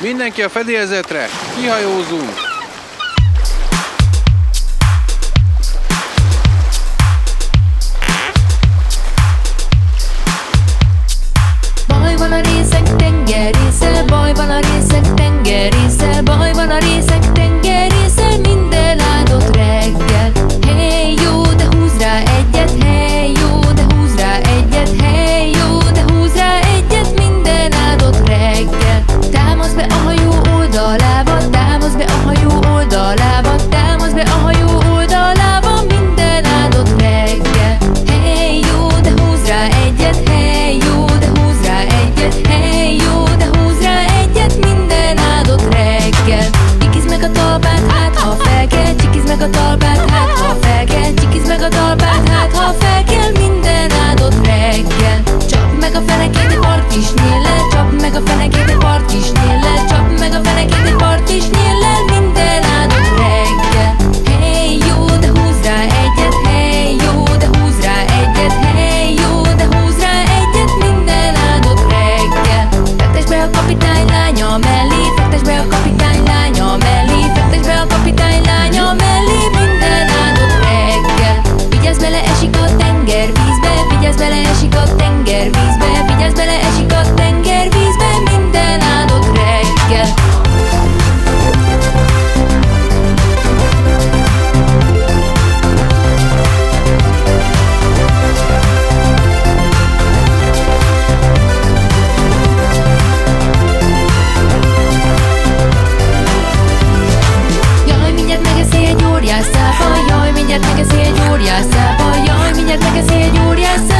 Mindenki a fedélzetre, kihajózunk! Jaj, mindjárt megeszi egy óriás szápa. Jaj, mindjárt megeszi egy óriás szápa.